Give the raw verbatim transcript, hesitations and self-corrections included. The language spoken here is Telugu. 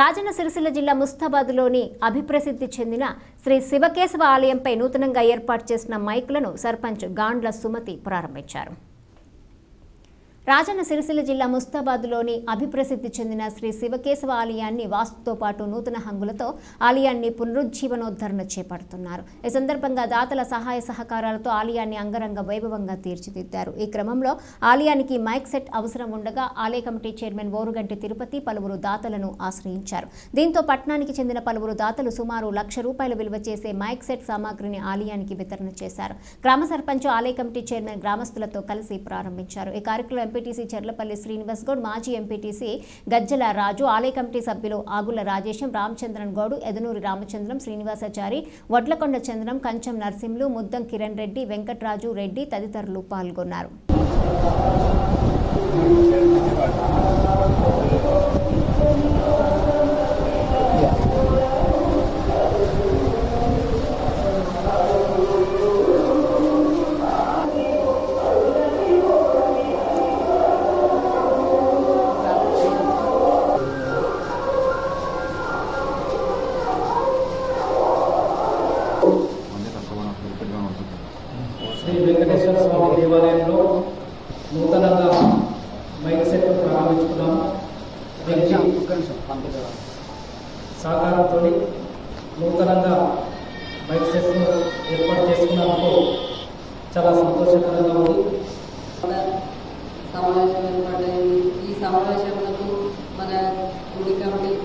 రాజన్న సిరిసిల్ల జిల్లా ముస్తాబాద్లోని అభిప్రసిద్ధి చెందిన శ్రీ శివకేశవ ఆలయంపై నూతనంగా ఏర్పాటు చేసిన మైకులను సర్పంచ్ గాండ్లసుమతి ప్రారంభించారు. రాజన్న సిరిసిల్ల జిల్లా ముస్తాబాద్లోని అభిప్రసిద్ధి చెందిన శ్రీ శివకేశవ ఆలయాన్ని వాస్తుతో పాటు నూతన హంగులతో ఆలయాన్ని పునరుజ్జీవనోద్ధరణ చేపడుతున్నారు. ఈ సందర్భంగా దాతల సహాయ సహకారాలతో ఆలయాన్ని అంగరంగ వైభవంగా తీర్చిదిద్దారు. ఈ క్రమంలో ఆలయానికి మైక్ సెట్ అవసరం ఉండగా ఆలయ కమిటీ చైర్మన్ బోరుగంటి తిరుపతి పలువురు దాతలను ఆశ్రయించారు. దీంతో పట్టణానికి చెందిన పలువురు దాతలు సుమారు లక్ష రూపాయల విలువ చేసే మైక్ సెట్ సామాగ్రిని ఆలయానికి వితరణ చేశారు. గ్రామ సర్పంచ్ ఆలయ కమిటీ చైర్మన్ గ్రామస్తులతో కలిసి ప్రారంభించారు. ఈ కార్యక్రమంలో ఎంపీటీసీ చెర్లపల్లి శ్రీనివాస్ గౌడ్, మాజీ ఎంపీటీసీ గజ్జల రాజు, ఆలయ కమిటీ సభ్యులు ఆగుల రాజేశం, రామచంద్రన్ గౌడ్, ఎదనూరి రామచంద్రం, శ్రీనివాసాచారి, వడ్లకొండ చంద్రం, కంచం నర్సింహులు, ముద్దం కిరణ్ రెడ్డి, వెంకట్రాజు రెడ్డి తదితరులు పాల్గొన్నారు. श्री वेंकटेश्वर स्वामी देवालय में नूतन मैक से प्रारंभ सहकार तो नूतन मैक से चला सतोषक मन